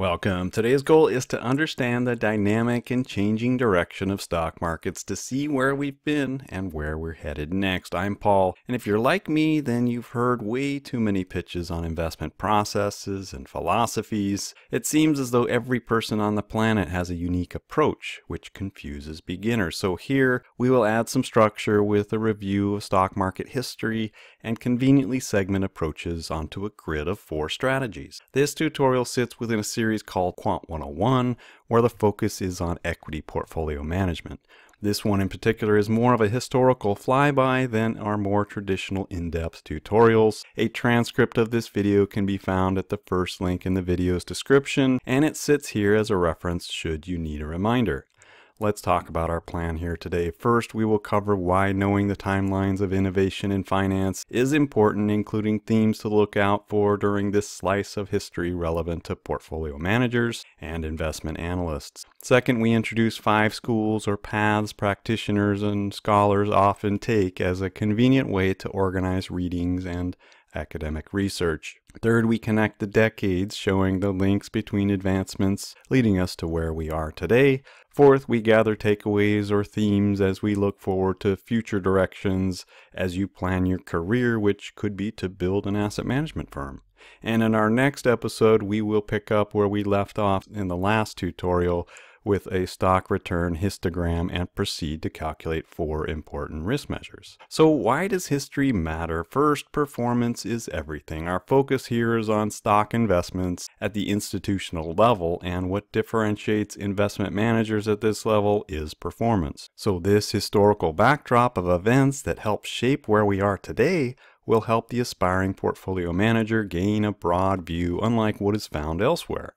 Welcome. Today's goal is to understand the dynamic and changing direction of stock markets to see where we've been and where we're headed next. I'm Paul, and if you're like me, then you've heard way too many pitches on investment processes and philosophies. It seems as though every person on the planet has a unique approach, which confuses beginners. So here, we will add some structure with a review of stock market history and conveniently segment approaches onto a grid of 4 strategies. This tutorial sits within a series called Quant 101, where the focus is on equity portfolio management. This one in particular is more of a historical flyby than our more traditional in-depth tutorials. A transcript of this video can be found at the first link in the video's description, and it sits here as a reference should you need a reminder. Let's talk about our plan here today. First, we will cover why knowing the timelines of innovation in finance is important, including themes to look out for during this slice of history relevant to portfolio managers and investment analysts. Second, we introduce 5 schools or paths practitioners and scholars often take as a convenient way to organize readings and academic research. Third, we connect the decades, showing the links between advancements leading us to where we are today. Fourth, we gather takeaways or themes as we look forward to future directions as you plan your career, which could be to build an asset management firm. And in our next episode, we will pick up where we left off in the last tutorial with a stock return histogram and proceed to calculate 4 important risk measures. So why does history matter? First, performance is everything. Our focus here is on stock investments at the institutional level, and what differentiates investment managers at this level is performance. So this historical backdrop of events that help shape where we are today will help the aspiring portfolio manager gain a broad view, unlike what is found elsewhere.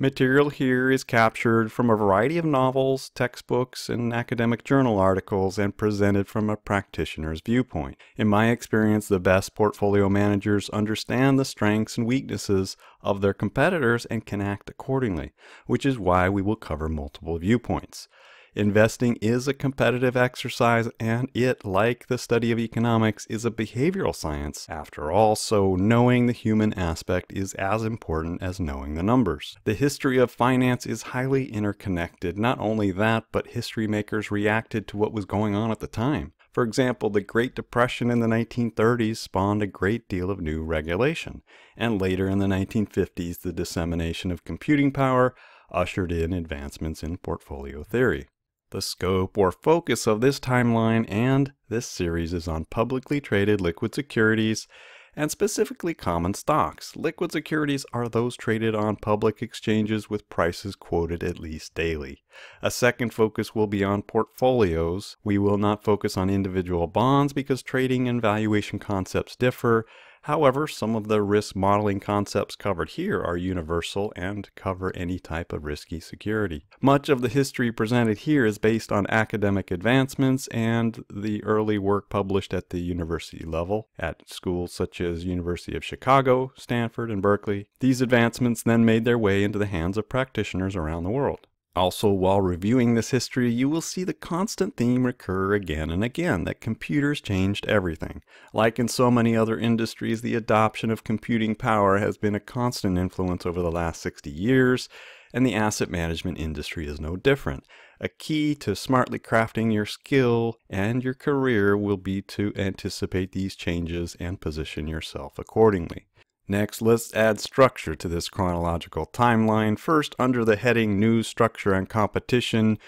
Material here is captured from a variety of novels, textbooks, and academic journal articles and presented from a practitioner's viewpoint. In my experience, the best portfolio managers understand the strengths and weaknesses of their competitors and can act accordingly, which is why we will cover multiple viewpoints. Investing is a competitive exercise, and it, like the study of economics, is a behavioral science after all, so knowing the human aspect is as important as knowing the numbers. The history of finance is highly interconnected. Not only that, but history makers reacted to what was going on at the time. For example, the Great Depression in the 1930s spawned a great deal of new regulation, and later in the 1950s, the dissemination of computing power ushered in advancements in portfolio theory. The scope or focus of this timeline and this series is on publicly traded liquid securities and specifically common stocks. Liquid securities are those traded on public exchanges with prices quoted at least daily. A second focus will be on portfolios. We will not focus on individual bonds because trading and valuation concepts differ. However, some of the risk modeling concepts covered here are universal and cover any type of risky security. Much of the history presented here is based on academic advancements and the early work published at the university level at schools such as University of Chicago, Stanford, and Berkeley. These advancements then made their way into the hands of practitioners around the world. Also, while reviewing this history, you will see the constant theme recur again and again, that computers changed everything. Like in so many other industries, the adoption of computing power has been a constant influence over the last 60 years, and the asset management industry is no different. A key to smartly crafting your skill and your career will be to anticipate these changes and position yourself accordingly. Next, let's add structure to this chronological timeline. First, under the heading News, Structure, and Competition,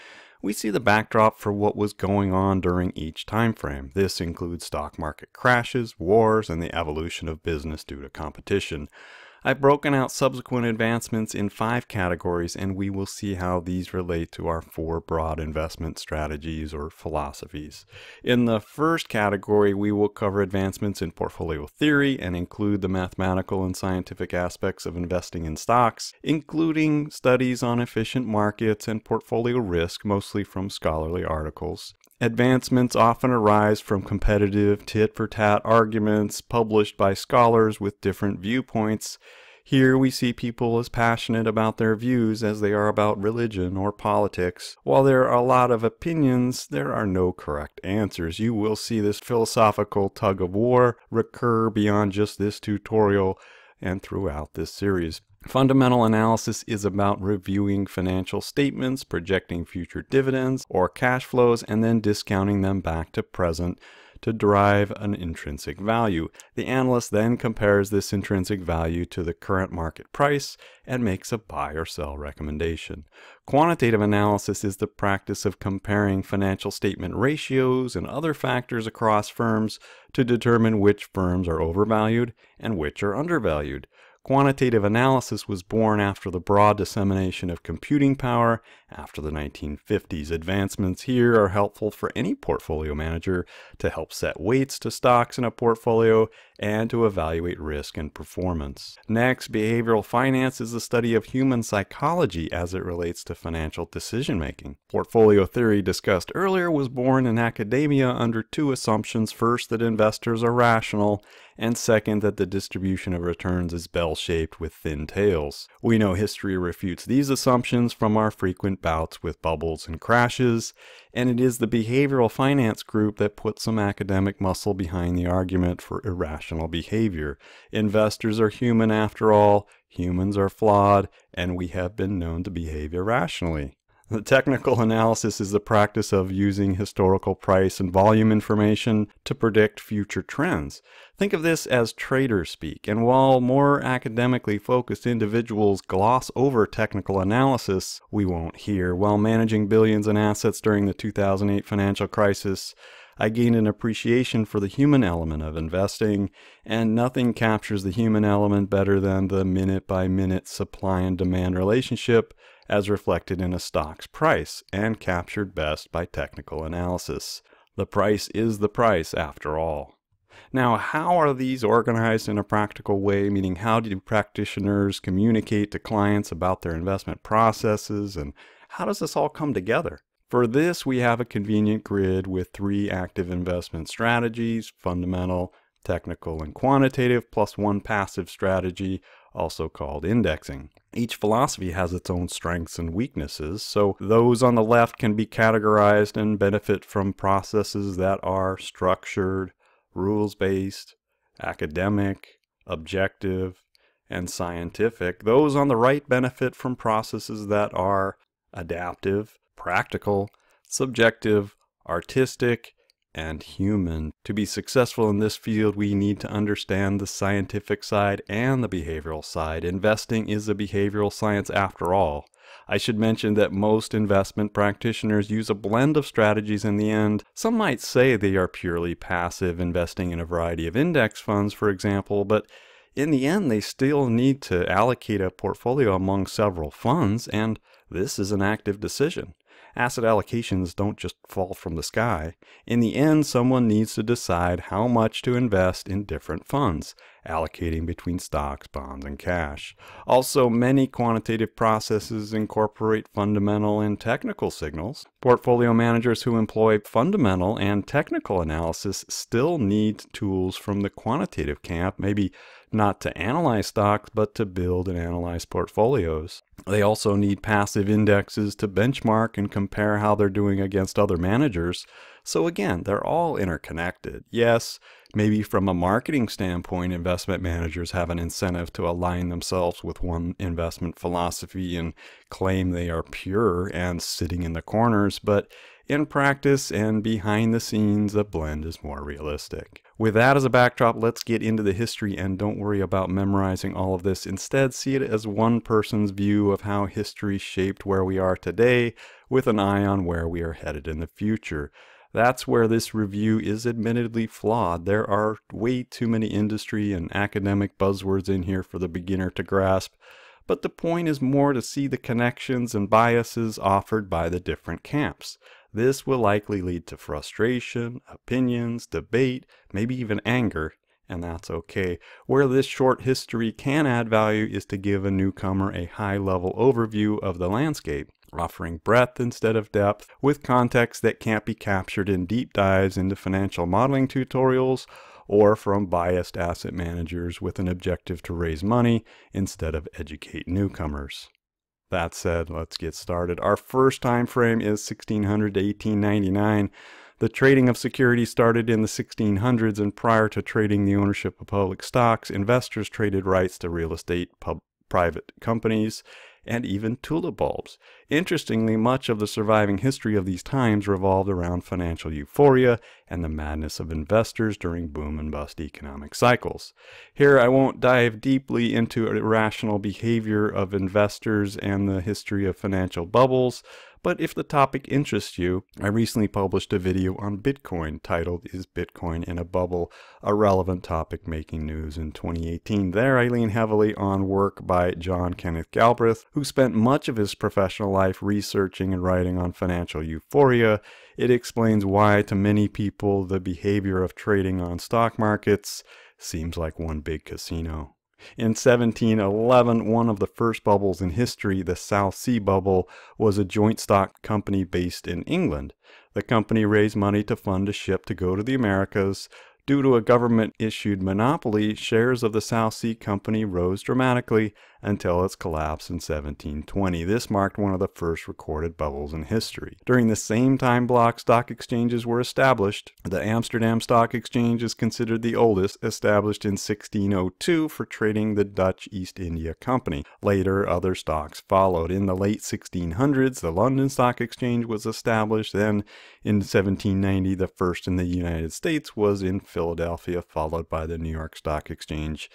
we see the backdrop for what was going on during each time frame. This includes stock market crashes, wars, and the evolution of business due to competition. I've broken out subsequent advancements in 5 categories, and we will see how these relate to our 4 broad investment strategies or philosophies. In the first category, we will cover advancements in portfolio theory and include the mathematical and scientific aspects of investing in stocks, including studies on efficient markets and portfolio risk, mostly from scholarly articles. Advancements often arise from competitive tit-for-tat arguments published by scholars with different viewpoints. Here we see people as passionate about their views as they are about religion or politics. While there are a lot of opinions, there are no correct answers. You will see this philosophical tug-of-war recur beyond just this tutorial and throughout this series. Fundamental analysis is about reviewing financial statements, projecting future dividends or cash flows, and then discounting them back to present to derive an intrinsic value. The analyst then compares this intrinsic value to the current market price and makes a buy or sell recommendation. Quantitative analysis is the practice of comparing financial statement ratios and other factors across firms to determine which firms are overvalued and which are undervalued. Quantitative analysis was born after the broad dissemination of computing power after the 1950s. Advancements here are helpful for any portfolio manager to help set weights to stocks in a portfolio and to evaluate risk and performance. Next, behavioral finance is the study of human psychology as it relates to financial decision making. Portfolio theory discussed earlier was born in academia under two assumptions. First, that investors are rational, and second, that the distribution of returns is bell-shaped with thin tails. We know history refutes these assumptions from our frequent bouts with bubbles and crashes, and it is the behavioral finance group that put some academic muscle behind the argument for irrational behavior. Investors are human after all, humans are flawed, and we have been known to behave irrationally. The technical analysis is the practice of using historical price and volume information to predict future trends. Think of this as trader speak, and while more academically focused individuals gloss over technical analysis, we won't here. While managing billions in assets during the 2008 financial crisis, I gained an appreciation for the human element of investing, and nothing captures the human element better than the minute-by-minute supply and demand relationship as reflected in a stock's price, and captured best by technical analysis. The price is the price after all. Now, how are these organized in a practical way? Meaning, how do practitioners communicate to clients about their investment processes, and how does this all come together? For this, we have a convenient grid with three active investment strategies: fundamental, technical, and quantitative, plus one passive strategy, also called indexing. Each philosophy has its own strengths and weaknesses, so those on the left can be categorized and benefit from processes that are structured, rules-based, academic, objective, and scientific. Those on the right benefit from processes that are adaptive, practical, subjective, artistic, and human. To be successful in this field, we need to understand the scientific side and the behavioral side. Investing is a behavioral science after all. I should mention that most investment practitioners use a blend of strategies in the end. Some might say they are purely passive, investing in a variety of index funds, for example, but in the end, they still need to allocate a portfolio among several funds, and this is an active decision. Asset allocations don't just fall from the sky. In the end, someone needs to decide how much to invest in different funds, allocating between stocks, bonds, and cash. Also, many quantitative processes incorporate fundamental and technical signals. Portfolio managers who employ fundamental and technical analysis still need tools from the quantitative camp, maybe not to analyze stocks, but to build and analyze portfolios. They also need passive indexes to benchmark and compare how they're doing against other managers. So again, they're all interconnected. Yes, maybe from a marketing standpoint, investment managers have an incentive to align themselves with one investment philosophy and claim they are pure and sitting in the corners, but in practice and behind the scenes, a blend is more realistic. With that as a backdrop, let's get into the history, and don't worry about memorizing all of this. Instead, see it as one person's view of how history shaped where we are today, with an eye on where we are headed in the future. That's where this review is admittedly flawed. There are way too many industry and academic buzzwords in here for the beginner to grasp, but the point is more to see the connections and biases offered by the different camps. This will likely lead to frustration, opinions, debate, maybe even anger, and that's okay. Where this short history can add value is to give a newcomer a high-level overview of the landscape, offering breadth instead of depth, with context that can't be captured in deep dives into financial modeling tutorials or from biased asset managers with an objective to raise money instead of educate newcomers. That said, let's get started. Our first time frame is 1600 to 1899. The trading of securities started in the 1600s, and prior to trading the ownership of public stocks, investors traded rights to real estate, private companies, and even tulip bulbs. Interestingly, much of the surviving history of these times revolved around financial euphoria and the madness of investors during boom and bust economic cycles. Here, I won't dive deeply into irrational behavior of investors and the history of financial bubbles, but if the topic interests you, I recently published a video on Bitcoin titled, Is Bitcoin in a Bubble? A Relevant Topic Making News in 2018. There I lean heavily on work by John Kenneth Galbraith, who spent much of his professional life researching and writing on financial euphoria. It explains why, to many people, the behavior of trading on stock markets seems like one big casino. In 1711, one of the first bubbles in history, the South Sea Bubble, was a joint stock company based in England. The company raised money to fund a ship to go to the Americas. Due to a government-issued monopoly, shares of the South Sea Company rose dramatically until its collapse in 1720. This marked one of the first recorded bubbles in history. During the same time block, stock exchanges were established. The Amsterdam Stock Exchange is considered the oldest, established in 1602 for trading the Dutch East India Company. Later, other stocks followed. In the late 1600s, the London Stock Exchange was established. Then, in 1790, the first in the United States was in Philadelphia, followed by the New York Stock Exchange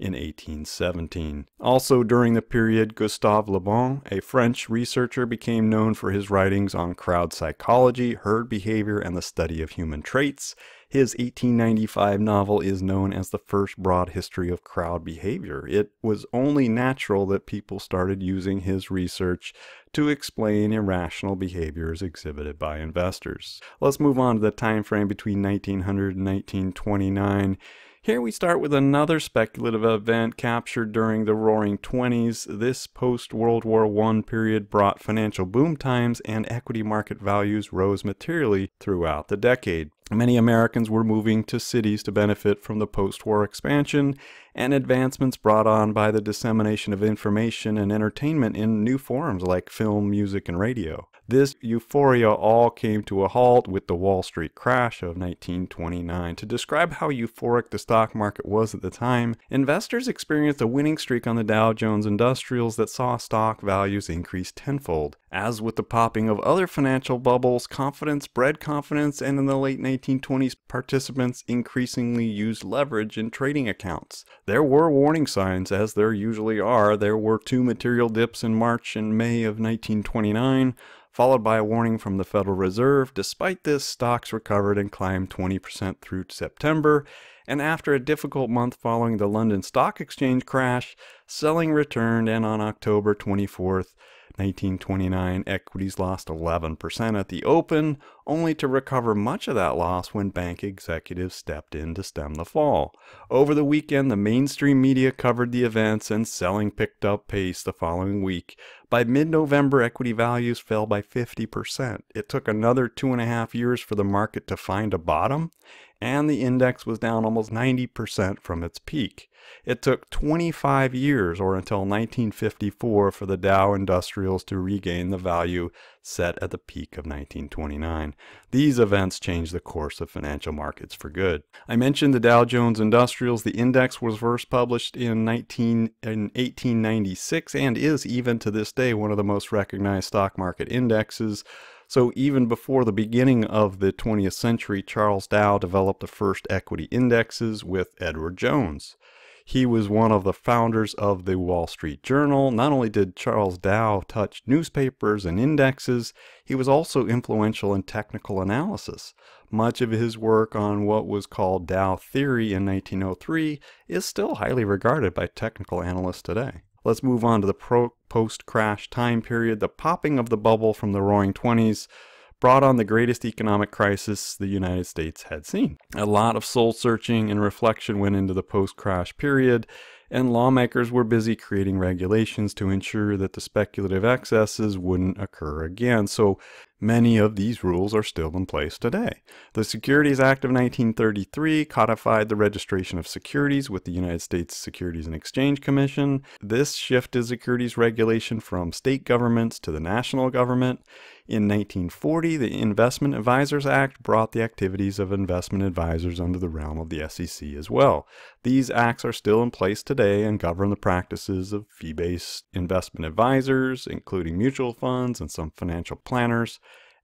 in 1817. Also during the period, Gustave Le Bon, a French researcher, became known for his writings on crowd psychology, herd behavior, and the study of human traits. His 1895 novel is known as the first broad history of crowd behavior. It was only natural that people started using his research to explain irrational behaviors exhibited by investors. Let's move on to the time frame between 1900 and 1929. Here we start with another speculative event captured during the Roaring Twenties. This post-World War I period brought financial boom times, and equity market values rose materially throughout the decade. Many Americans were moving to cities to benefit from the post-war expansion and advancements brought on by the dissemination of information and entertainment in new forms like film, music, and radio. This euphoria all came to a halt with the Wall Street crash of 1929. To describe how euphoric the stock market was at the time, investors experienced a winning streak on the Dow Jones Industrials that saw stock values increase tenfold. As with the popping of other financial bubbles, confidence bred confidence, and in the late 1920s, participants increasingly used leverage in trading accounts. There were warning signs, as there usually are. There were two material dips in March and May of 1929. Followed by a warning from the Federal Reserve. Despite this, stocks recovered and climbed 20% through September, and after a difficult month following the London Stock Exchange crash, selling returned, and on October 24th, 1929, equities lost 11% at the open, only to recover much of that loss when bank executives stepped in to stem the fall. Over the weekend, the mainstream media covered the events, and selling picked up pace the following week. By mid-November, equity values fell by 50%. It took another 2.5 years for the market to find a bottom, and the index was down almost 90% from its peak. It took 25 years, or until 1954, for the Dow Industrials to regain the value set at the peak of 1929. These events changed the course of financial markets for good. I mentioned the Dow Jones Industrials. The index was first published in 1896 and is, even to this day, one of the most recognized stock market indexes. So even before the beginning of the 20th century, Charles Dow developed the first equity indexes with Edward Jones. He was one of the founders of the Wall Street Journal. Not only did Charles Dow touch newspapers and indexes, he was also influential in technical analysis. Much of his work on what was called Dow Theory in 1903 is still highly regarded by technical analysts today. Let's move on to the post-crash time period. The popping of the bubble from the Roaring Twenties brought on the greatest economic crisis the United States had seen. A lot of soul-searching and reflection went into the post-crash period, and lawmakers were busy creating regulations to ensure that the speculative excesses wouldn't occur again. So Many of these rules are still in place today. The Securities Act of 1933 codified the registration of securities with the United States Securities and Exchange Commission. This shifted securities regulation from state governments to the national government. In 1940, the Investment Advisors Act brought the activities of investment advisors under the realm of the SEC as well. These acts are still in place today and govern the practices of fee-based investment advisors, including mutual funds and some financial planners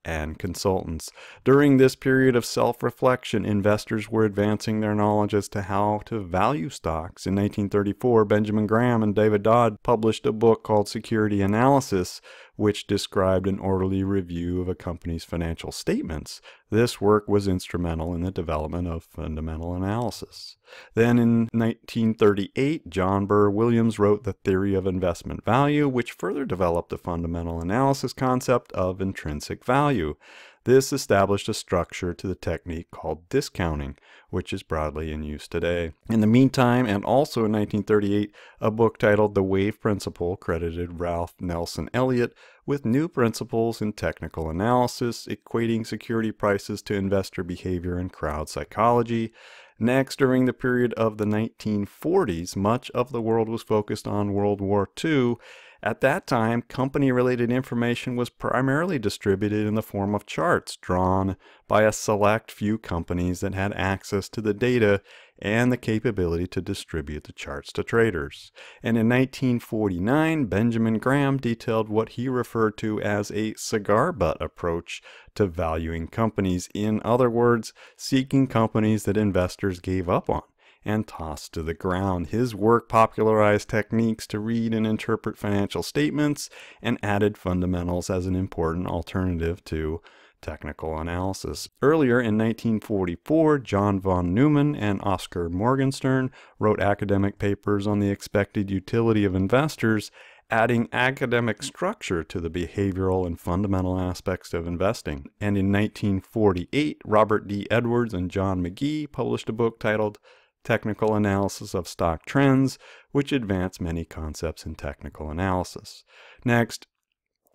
and consultants. During this period of self-reflection, investors were advancing their knowledge as to how to value stocks. In 1934, Benjamin Graham and David Dodd published a book called Security Analysis, which described an orderly review of a company's financial statements. This work was instrumental in the development of fundamental analysis. Then in 1938, John Burr Williams wrote The Theory of Investment Value, which further developed the fundamental analysis concept of intrinsic value. This established a structure to the technique called discounting, which is broadly in use today. In the meantime, and also in 1938, a book titled The Wave Principle credited Ralph Nelson Elliott with new principles in technical analysis, equating security prices to investor behavior and crowd psychology. Next, during the period of the 1940s, much of the world was focused on World War II. At that time, company-related information was primarily distributed in the form of charts drawn by a select few companies that had access to the data and the capability to distribute the charts to traders. And in 1949, Benjamin Graham detailed what he referred to as a cigar butt approach to valuing companies. In other words, seeking companies that investors gave up on and tossed to the ground. His work popularized techniques to read and interpret financial statements and added fundamentals as an important alternative to technical analysis. Earlier in 1944, John von Neumann and Oscar Morgenstern wrote academic papers on the expected utility of investors, adding academic structure to the behavioral and fundamental aspects of investing. And in 1948, Robert D. Edwards and John McGee published a book titled Technical Analysis of Stock Trends, which advanced many concepts in technical analysis. Next,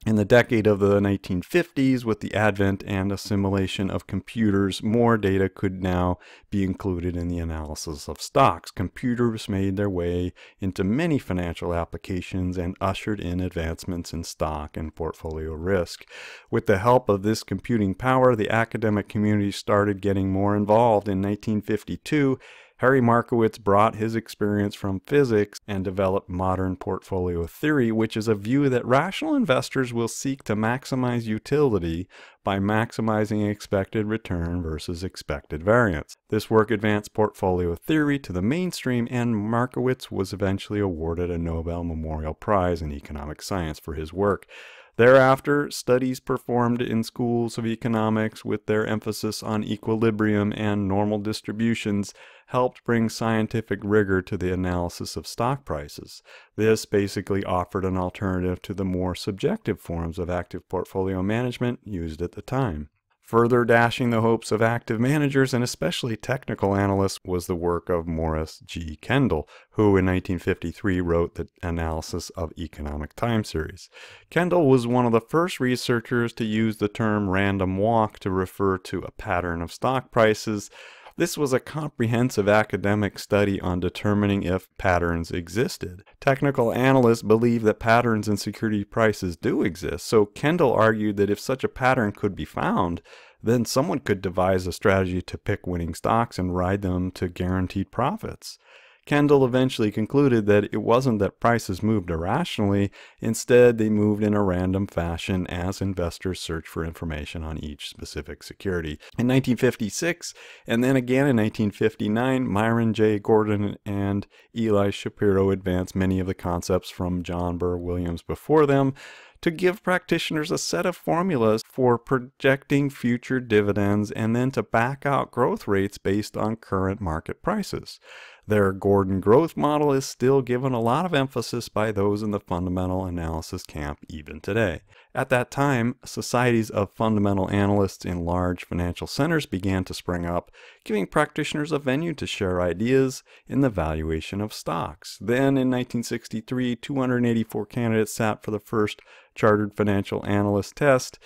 in the decade of the 1950s, with the advent and assimilation of computers, more data could now be included in the analysis of stocks. Computers made their way into many financial applications and ushered in advancements in stock and portfolio risk. With the help of this computing power, the academic community started getting more involved. In 1952, Harry Markowitz brought his experience from physics and developed modern portfolio theory, which is a view that rational investors will seek to maximize utility by maximizing expected return versus expected variance. This work advanced portfolio theory to the mainstream, and Markowitz was eventually awarded a Nobel Memorial Prize in Economic Science for his work. Thereafter, studies performed in schools of economics with their emphasis on equilibrium and normal distributions helped bring scientific rigor to the analysis of stock prices. This basically offered an alternative to the more subjective forms of active portfolio management used at the time. Further dashing the hopes of active managers and especially technical analysts was the work of Morris G. Kendall, who in 1953 wrote The Analysis of Economic Time Series. Kendall was one of the first researchers to use the term random walk to refer to a pattern of stock prices. This was a comprehensive academic study on determining if patterns existed. Technical analysts believe that patterns in security prices do exist, so Kendall argued that if such a pattern could be found, then someone could devise a strategy to pick winning stocks and ride them to guaranteed profits. Kendall eventually concluded that it wasn't that prices moved irrationally, instead they moved in a random fashion as investors searched for information on each specific security. In 1956, and then again in 1959, Myron J. Gordon and Eli Shapiro advanced many of the concepts from John Burr Williams before them to give practitioners a set of formulas for projecting future dividends and then to back out growth rates based on current market prices. Their Gordon growth model is still given a lot of emphasis by those in the fundamental analysis camp even today. At that time, societies of fundamental analysts in large financial centers began to spring up, giving practitioners a venue to share ideas in the valuation of stocks. Then in 1963, 284 candidates sat for the first Chartered Financial Analyst test.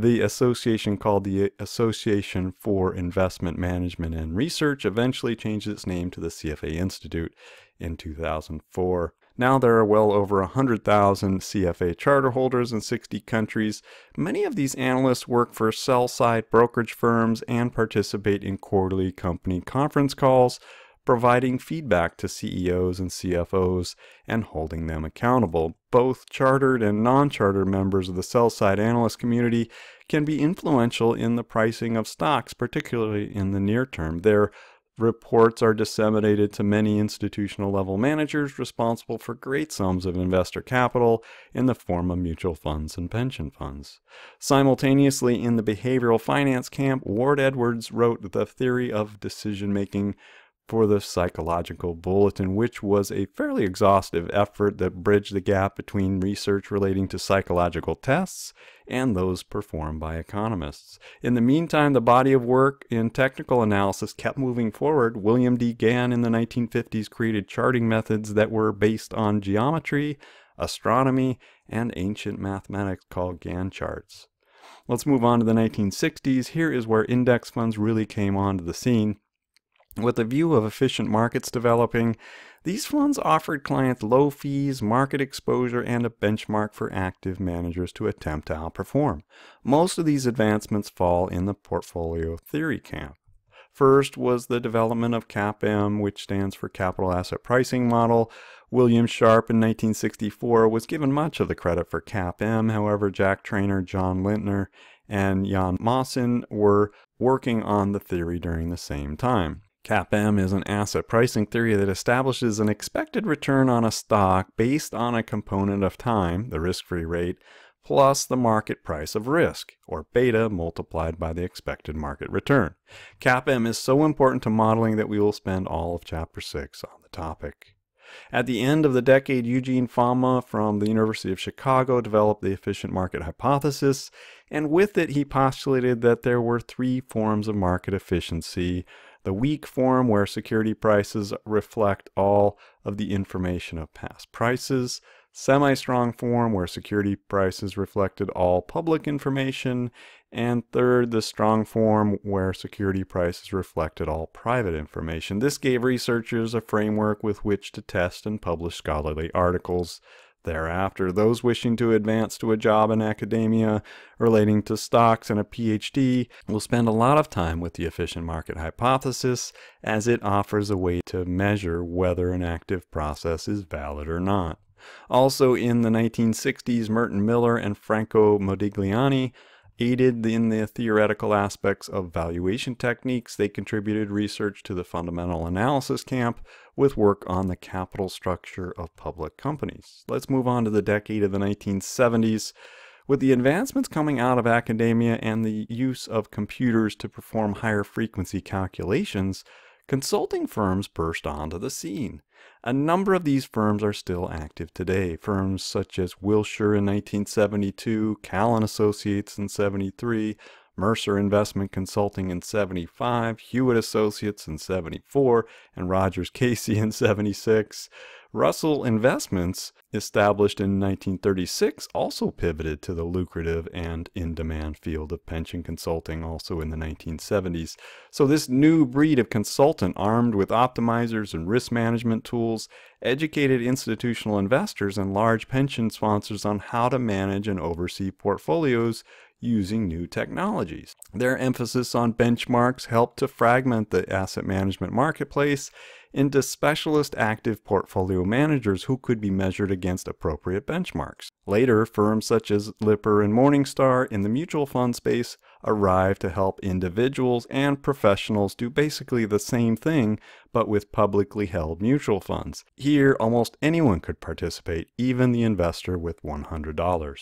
the association called the Association for Investment Management and Research eventually changed its name to the CFA Institute in 2004. Now there are well over 100,000 CFA charter holders in 60 countries. Many of these analysts work for sell-side brokerage firms and participate in quarterly company conference calls, providing feedback to CEOs and CFOs and holding them accountable. Both chartered and non-chartered members of the sell-side analyst community can be influential in the pricing of stocks, particularly in the near term. Their reports are disseminated to many institutional level managers responsible for great sums of investor capital in the form of mutual funds and pension funds. Simultaneously, in the behavioral finance camp, Ward Edwards wrote The Theory of Decision Making for the Psychological Bulletin, which was a fairly exhaustive effort that bridged the gap between research relating to psychological tests and those performed by economists. In the meantime, the body of work in technical analysis kept moving forward. William D. Gann in the 1950s created charting methods that were based on geometry, astronomy, and ancient mathematics called Gantt charts. Let's move on to the 1960s. Here is where index funds really came onto the scene. With a view of efficient markets developing, these funds offered clients low fees, market exposure, and a benchmark for active managers to attempt to outperform. Most of these advancements fall in the portfolio theory camp. First was the development of CAPM, which stands for Capital Asset Pricing Model. William Sharp in 1964 was given much of the credit for CAPM. However, Jack Traynor, John Lintner, and Jan Mawson were working on the theory during the same time. CAPM is an asset pricing theory that establishes an expected return on a stock based on a component of time, the risk-free rate, plus the market price of risk, or beta, multiplied by the expected market return. CAPM is so important to modeling that we will spend all of Chapter 6 on the topic. At the end of the decade, Eugene Fama from the University of Chicago developed the efficient market hypothesis, and with it he postulated that there were three forms of market efficiency: the weak form, where security prices reflect all of the information of past prices; semi-strong form, where security prices reflected all public information; and third, the strong form, where security prices reflected all private information. This gave researchers a framework with which to test and publish scholarly articles. Thereafter, those wishing to advance to a job in academia relating to stocks and a PhD will spend a lot of time with the efficient market hypothesis, as it offers a way to measure whether an active process is valid or not. Also in the 1960s, Merton Miller and Franco Modigliani aided in the theoretical aspects of valuation techniques. They contributed research to the fundamental analysis camp with work on the capital structure of public companies. Let's move on to the decade of the 1970s. With the advancements coming out of academia and the use of computers to perform higher frequency calculations, consulting firms burst onto the scene. A number of these firms are still active today. Firms such as Wilshire in 1972, Callan Associates in 73, Mercer Investment Consulting in 75, Hewitt Associates in 74, and Rogers Casey in 76. Russell Investments, established in 1936, also pivoted to the lucrative and in-demand field of pension consulting also in the 1970s. So this new breed of consultant, armed with optimizers and risk management tools, educated institutional investors and large pension sponsors on how to manage and oversee portfolios using new technologies. Their emphasis on benchmarks helped to fragment the asset management marketplace into specialist active portfolio managers who could be measured against appropriate benchmarks. Later, firms such as Lipper and Morningstar in the mutual fund space arrived to help individuals and professionals do basically the same thing, but with publicly held mutual funds. Here, almost anyone could participate, even the investor with $100.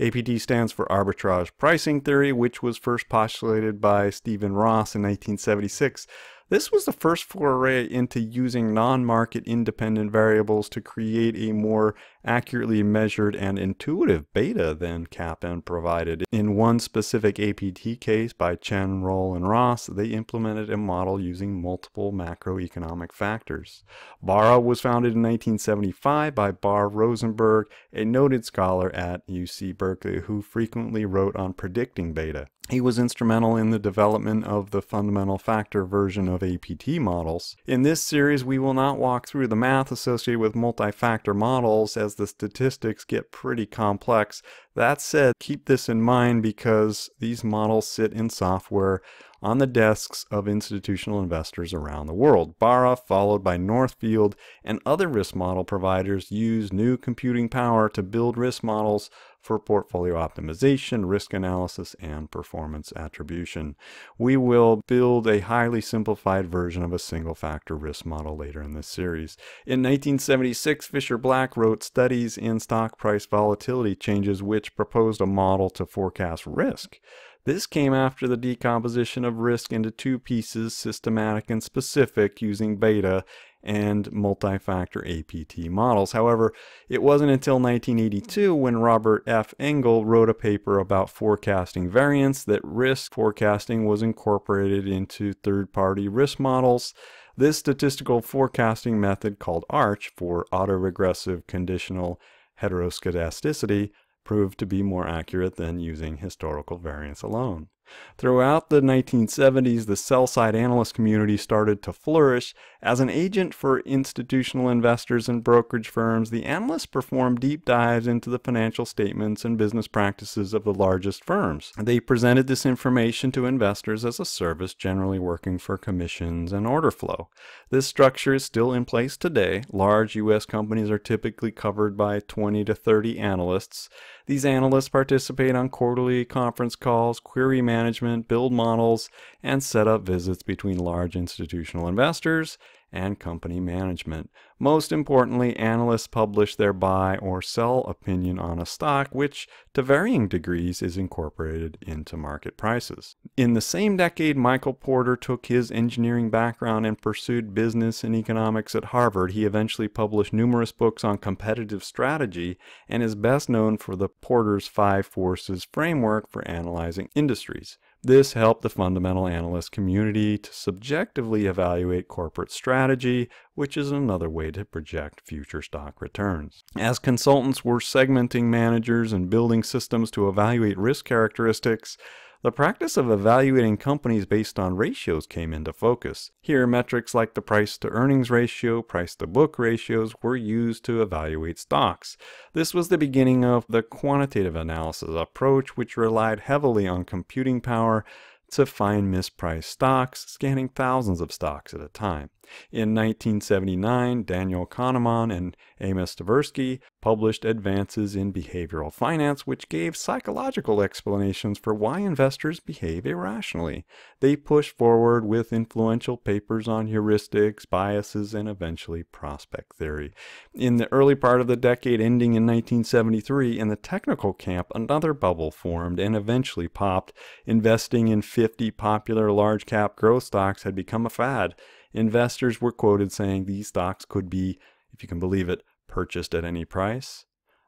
APT stands for Arbitrage Pricing Theory, which was first postulated by Stephen Ross in 1976. This was the first foray into using non-market independent variables to create a more accurately measured and intuitive beta than CAPM provided. In one specific APT case by Chen, Roll, and Ross, they implemented a model using multiple macroeconomic factors. Barra was founded in 1975 by Barr Rosenberg, a noted scholar at UC Berkeley who frequently wrote on predicting beta. He was instrumental in the development of the fundamental factor version of APT models. In this series, we will not walk through the math associated with multi-factor models as the statistics get pretty complex. That said, keep this in mind because these models sit in software on the desks of institutional investors around the world. Barra, followed by Northfield, and other risk model providers use new computing power to build risk models for portfolio optimization, risk analysis, and performance attribution. We will build a highly simplified version of a single factor risk model later in this series. In 1976, Fisher Black wrote Studies in Stock Price Volatility Changes, which proposed a model to forecast risk. This came after the decomposition of risk into two pieces, systematic and specific, using beta and multi-factor APT models. However, it wasn't until 1982 when Robert F. Engel wrote a paper about forecasting variance that risk forecasting was incorporated into third-party risk models. This statistical forecasting method, called ARCH for autoregressive conditional heteroscedasticity, proved to be more accurate than using historical variance alone. Throughout the 1970s, the sell-side analyst community started to flourish. As an agent for institutional investors and brokerage firms, the analysts performed deep dives into the financial statements and business practices of the largest firms. They presented this information to investors as a service, generally working for commissions and order flow. This structure is still in place today. Large U.S. companies are typically covered by 20 to 30 analysts. These analysts participate on quarterly conference calls, query management, build models, and set up visits between large institutional investors and company management. Most importantly, analysts publish their buy or sell opinion on a stock, which to varying degrees is incorporated into market prices. In the same decade, Michael Porter took his engineering background and pursued business and economics at Harvard. He eventually published numerous books on competitive strategy and is best known for the Porter's Five Forces framework for analyzing industries. This helped the fundamental analyst community to subjectively evaluate corporate strategy, which is another way to project future stock returns. As consultants, we're segmenting managers and building systems to evaluate risk characteristics. The practice of evaluating companies based on ratios came into focus. Here, metrics like the price-to-earnings ratio, price-to-book ratios were used to evaluate stocks. This was the beginning of the quantitative analysis approach, which relied heavily on computing power to find mispriced stocks, scanning thousands of stocks at a time. In 1979, Daniel Kahneman and Amos Tversky published Advances in Behavioral Finance, which gave psychological explanations for why investors behave irrationally. They pushed forward with influential papers on heuristics, biases, and eventually prospect theory. In the early part of the decade, ending in 1973, in the technical camp, another bubble formed and eventually popped. Investing in 50 popular large-cap growth stocks had become a fad. Investors were quoted saying these stocks could be, if you can believe it, purchased at any price.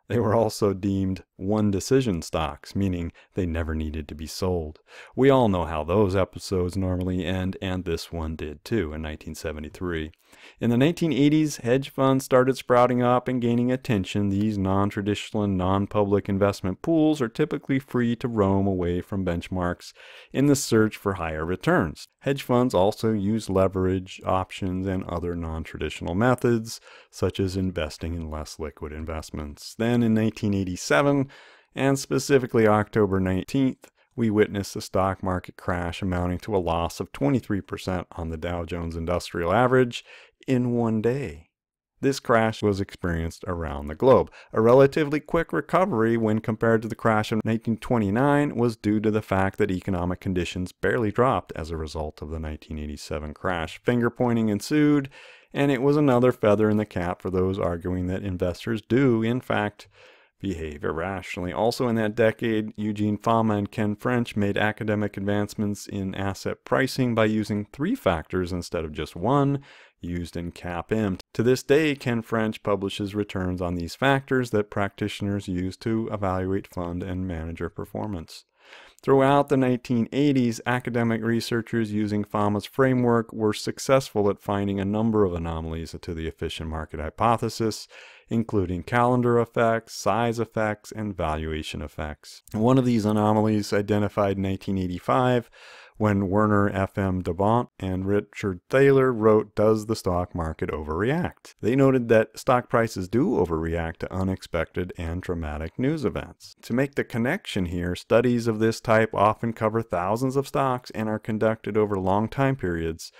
They were also deemed one-decision stocks, meaning they never needed to be sold. We all know how those episodes normally end, and this one did too in 1973. In the 1980s, hedge funds started sprouting up and gaining attention. These non-traditional and non-public investment pools are typically free to roam away from benchmarks in the search for higher returns. Hedge funds also use leverage, options, and other non-traditional methods, such as investing in less liquid investments. Then in 1987, and specifically October 19th, we witnessed a stock market crash amounting to a loss of 23% on the Dow Jones Industrial Average in one day. This crash was experienced around the globe. A relatively quick recovery when compared to the crash of 1929 was due to the fact that economic conditions barely dropped as a result of the 1987 crash. Finger-pointing ensued, and it was another feather in the cap for those arguing that investors do, in fact, behave irrationally. Also in that decade, Eugene Fama and Ken French made academic advancements in asset pricing by using three factors instead of just one used in CAPM. To this day, Ken French publishes returns on these factors that practitioners use to evaluate fund and manager performance. Throughout the 1980s, academic researchers using Fama's framework were successful at finding a number of anomalies to the efficient market hypothesis, including calendar effects, size effects, and valuation effects. One of these anomalies identified in 1985 when Werner F.M. Debont and Richard Thaler wrote Does the Stock Market Overreact? They noted that stock prices do overreact to unexpected and dramatic news events. To make the connection here, studies of this type often cover thousands of stocks and are conducted over long time periods.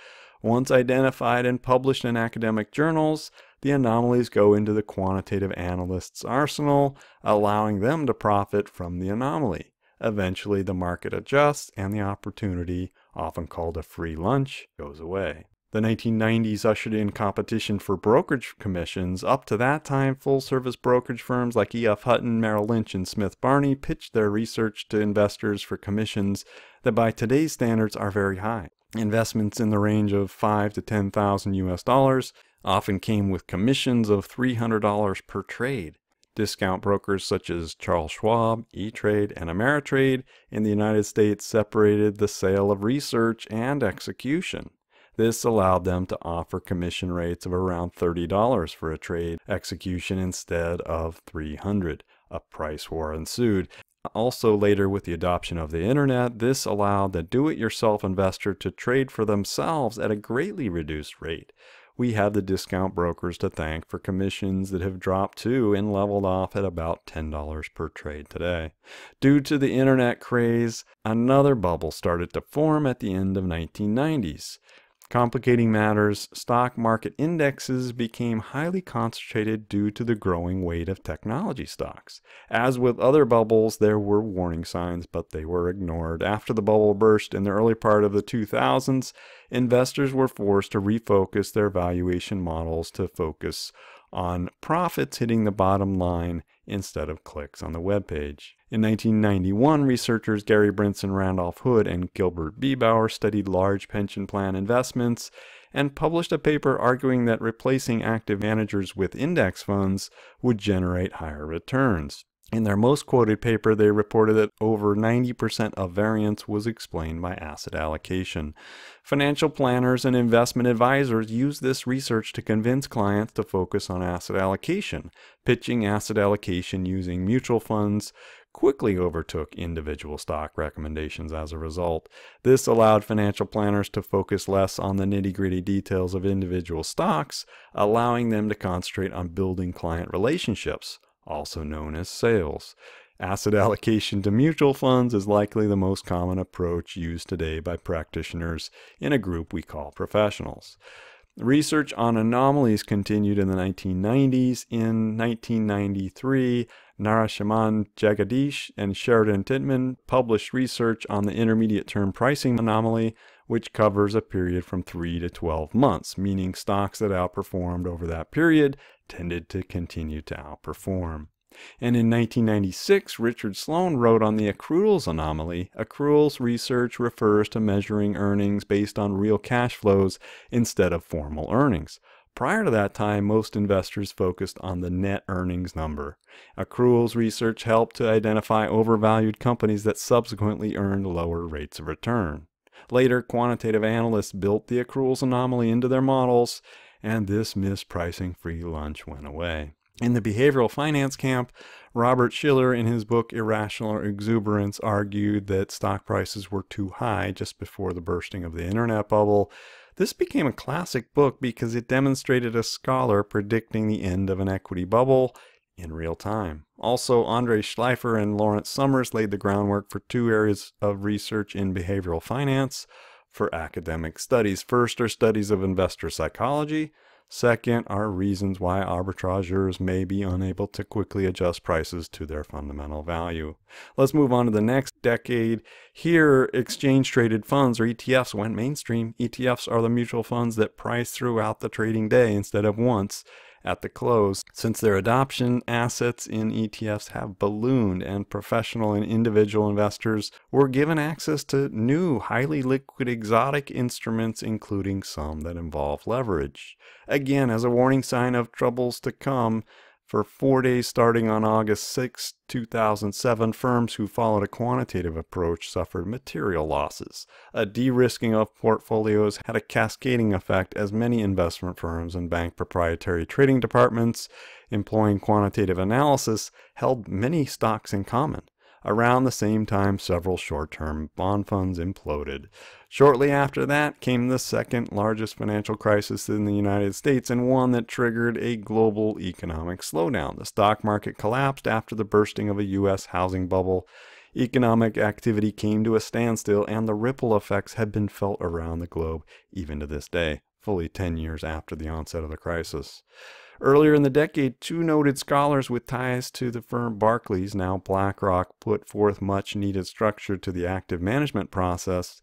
Once identified and published in academic journals, the anomalies go into the quantitative analyst's arsenal, allowing them to profit from the anomaly. Eventually, the market adjusts and the opportunity, often called a free lunch, goes away. The 1990s ushered in competition for brokerage commissions. Up to that time, full-service brokerage firms like E.F. Hutton, Merrill Lynch, and Smith Barney pitched their research to investors for commissions that by today's standards are very high. Investments in the range of $5,000 to $10,000 often came with commissions of $300 per trade. Discount brokers such as Charles Schwab, E-Trade, and Ameritrade in the United States separated the sale of research and execution. This allowed them to offer commission rates of around $30 for a trade execution instead of $300. A price war ensued. Also later, with the adoption of the internet, this allowed the do-it-yourself investor to trade for themselves at a greatly reduced rate. We have the discount brokers to thank for commissions that have dropped to and leveled off at about $10 per trade today. Due to the internet craze, another bubble started to form at the end of 1990s. Complicating matters, stock market indexes became highly concentrated due to the growing weight of technology stocks. As with other bubbles, there were warning signs, but they were ignored. After the bubble burst in the early part of the 2000s, investors were forced to refocus their valuation models to focus on profits hitting the bottom line instead of clicks on the web page. In 1991, researchers Gary Brinson, Randolph Hood, and Gilbert Biebauer studied large pension plan investments and published a paper arguing that replacing active managers with index funds would generate higher returns. In their most quoted paper, they reported that over 90% of variance was explained by asset allocation. Financial planners and investment advisors use this research to convince clients to focus on asset allocation. Pitching asset allocation using mutual funds quickly overtook individual stock recommendations as a result. This allowed financial planners to focus less on the nitty-gritty details of individual stocks, allowing them to concentrate on building client relationships, also known as sales. Asset allocation to mutual funds is likely the most common approach used today by practitioners in a group we call professionals. Research on anomalies continued in the 1990s. In 1993, Narasimhan Jagadish and Sheridan Titman published research on the intermediate-term pricing anomaly, which covers a period from 3 to 12 months, meaning stocks that outperformed over that period tended to continue to outperform. And in 1996, Richard Sloan wrote on the accruals anomaly. Accruals research refers to measuring earnings based on real cash flows instead of formal earnings. Prior to that time, most investors focused on the net earnings number. Accruals research helped to identify overvalued companies that subsequently earned lower rates of return. Later, quantitative analysts built the accruals anomaly into their models, and this mispricing free lunch went away. In the behavioral finance camp, Robert Shiller, in his book Irrational Exuberance, argued that stock prices were too high just before the bursting of the internet bubble. This became a classic book because it demonstrated a scholar predicting the end of an equity bubble in real time. Also, Andre Schleifer and Lawrence Summers laid the groundwork for two areas of research in behavioral finance for academic studies. First are studies of investor psychology. Second are reasons why arbitrageurs may be unable to quickly adjust prices to their fundamental value. Let's move on to the next decade. Here, exchange-traded funds, or ETFs, went mainstream. ETFs are the mutual funds that price throughout the trading day instead of once, at the close. Since their adoption, assets in ETFs have ballooned, and professional and individual investors were given access to new, highly liquid, exotic instruments, including some that involve leverage. Again, as a warning sign of troubles to come, for 4 days starting on August 6, 2007, firms who followed a quantitative approach suffered material losses. A de-risking of portfolios had a cascading effect, as many investment firms and bank proprietary trading departments employing quantitative analysis held many stocks in common. Around the same time, several short-term bond funds imploded. Shortly after that came the second largest financial crisis in the United States, and one that triggered a global economic slowdown. The stock market collapsed after the bursting of a U.S. housing bubble. Economic activity came to a standstill, and the ripple effects have been felt around the globe even to this day, fully 10 years after the onset of the crisis. Earlier in the decade, two noted scholars with ties to the firm Barclays, now BlackRock, put forth much-needed structure to the active management process.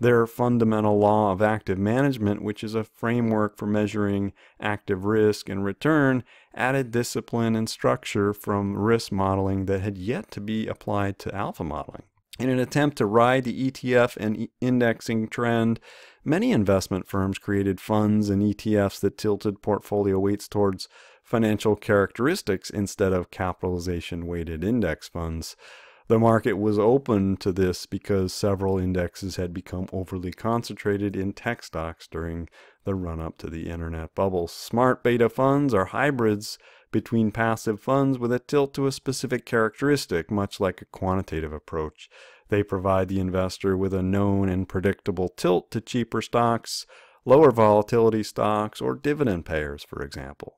Their fundamental law of active management, which is a framework for measuring active risk and return, added discipline and structure from risk modeling that had yet to be applied to alpha modeling. In an attempt to ride the ETF and indexing trend, many investment firms created funds and ETFs that tilted portfolio weights towards financial characteristics instead of capitalization-weighted index funds. The market was open to this because several indexes had become overly concentrated in tech stocks during the run-up to the internet bubble. Smart beta funds are hybrids between passive funds with a tilt to a specific characteristic, much like a quantitative approach. They provide the investor with a known and predictable tilt to cheaper stocks, lower volatility stocks, or dividend payers, for example.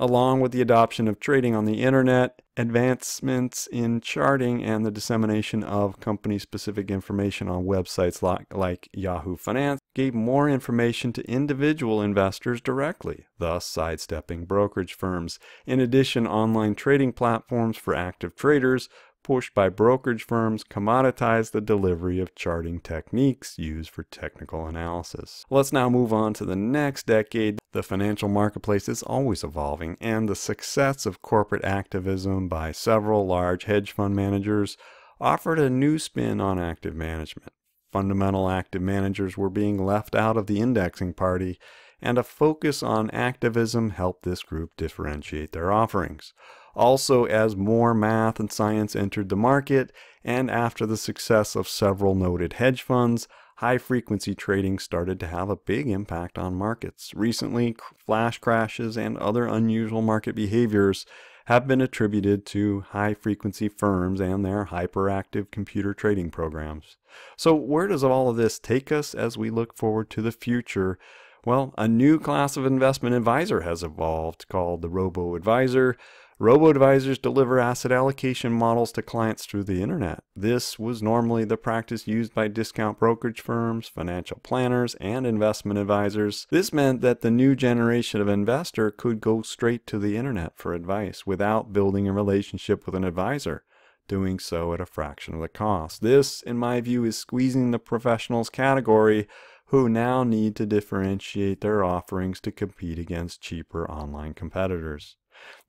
Along with the adoption of trading on the internet, advancements in charting and the dissemination of company-specific information on websites like Yahoo Finance gave more information to individual investors directly, thus sidestepping brokerage firms. In addition, online trading platforms for active traders pushed by brokerage firms commoditized the delivery of charting techniques used for technical analysis. Let's now move on to the next decade. The financial marketplace is always evolving, and the success of corporate activism by several large hedge fund managers offered a new spin on active management. Fundamental active managers were being left out of the indexing party, and a focus on activism helped this group differentiate their offerings. Also, as more math and science entered the market, and after the success of several noted hedge funds, high-frequency trading started to have a big impact on markets. Recently, flash crashes and other unusual market behaviors have been attributed to high-frequency firms and their hyperactive computer trading programs. So where does all of this take us as we look forward to the future? Well, a new class of investment advisor has evolved called the robo-advisor. Robo-advisors deliver asset allocation models to clients through the internet. This was normally the practice used by discount brokerage firms, financial planners, and investment advisors. This meant that the new generation of investor could go straight to the internet for advice without building a relationship with an advisor, doing so at a fraction of the cost. This, in my view, is squeezing the professionals category, who now need to differentiate their offerings to compete against cheaper online competitors.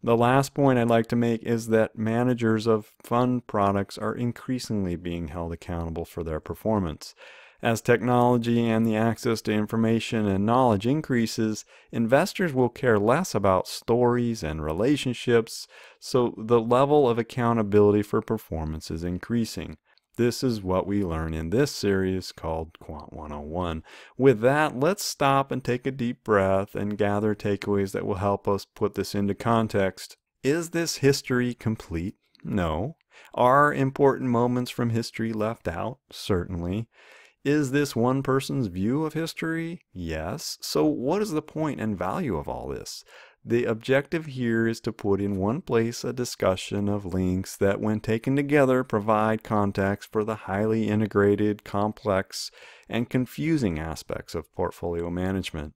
The last point I'd like to make is that managers of fund products are increasingly being held accountable for their performance. As technology and the access to information and knowledge increases, investors will care less about stories and relationships, so the level of accountability for performance is increasing. This is what we learn in this series called Quant 101. With that, let's stop and take a deep breath and gather takeaways that will help us put this into context. Is this history complete? No. Are important moments from history left out? Certainly. Is this one person's view of history? Yes. So what is the point and value of all this? The objective here is to put in one place a discussion of links that, when taken together, provide context for the highly integrated, complex, and confusing aspects of portfolio management.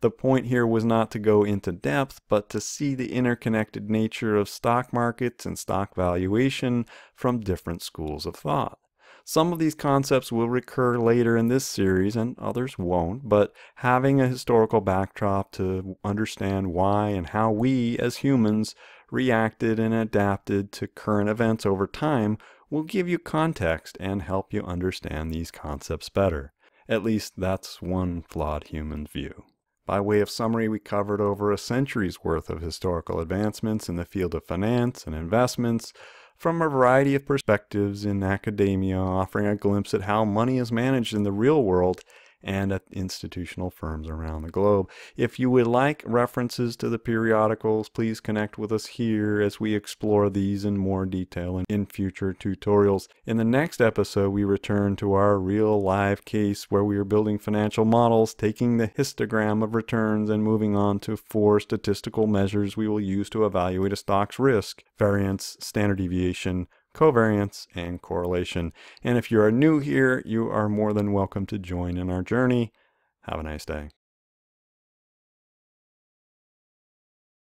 The point here was not to go into depth, but to see the interconnected nature of stock markets and stock valuation from different schools of thought. Some of these concepts will recur later in this series and others won't, but having a historical backdrop to understand why and how we as humans reacted and adapted to current events over time will give you context and help you understand these concepts better. At least that's one flawed human view. By way of summary, we covered over a century's worth of historical advancements in the field of finance and investments from a variety of perspectives in academia, offering a glimpse at how money is managed in the real world and at institutional firms around the globe. If you would like references to the periodicals, please connect with us here as we explore these in more detail in future tutorials. In the next episode, we return to our real live case where we are building financial models, taking the histogram of returns and moving on to 4 statistical measures we will use to evaluate a stock's risk: variance, standard deviation, covariance, and correlation. And if you are new here, you are more than welcome to join in our journey. Have a nice day.